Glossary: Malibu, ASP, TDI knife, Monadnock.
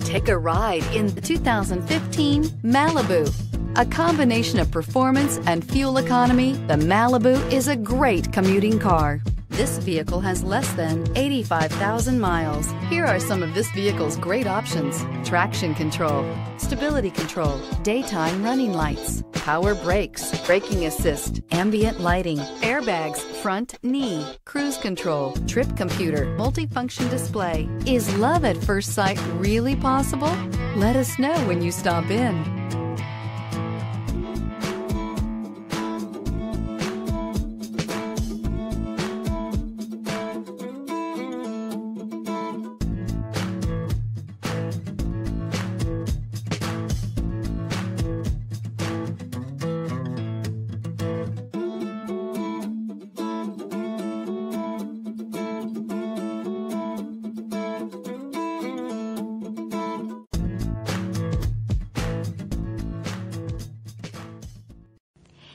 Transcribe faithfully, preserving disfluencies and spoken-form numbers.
Take a ride in the two thousand fifteen Malibu. A combination of performance and fuel economy, the Malibu is a great commuting car. This vehicle has less than eighty-five thousand miles. Here are some of this vehicle's great options: traction control, stability control, daytime running lights, power brakes, braking assist, ambient lighting, airbags, front knee, cruise control, trip computer, multifunction display. Is love at first sight really possible? Let us know when you stop in.